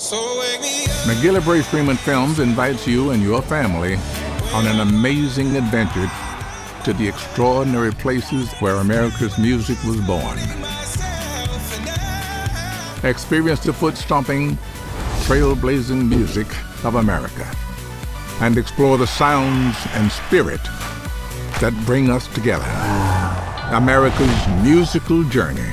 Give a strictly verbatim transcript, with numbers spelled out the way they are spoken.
So McGillivray Freeman Films invites you and your family on an amazing adventure to the extraordinary places where America's music was born. Experience the foot-stomping, trailblazing music of America and explore the sounds and spirit that bring us together. America's Musical Journey.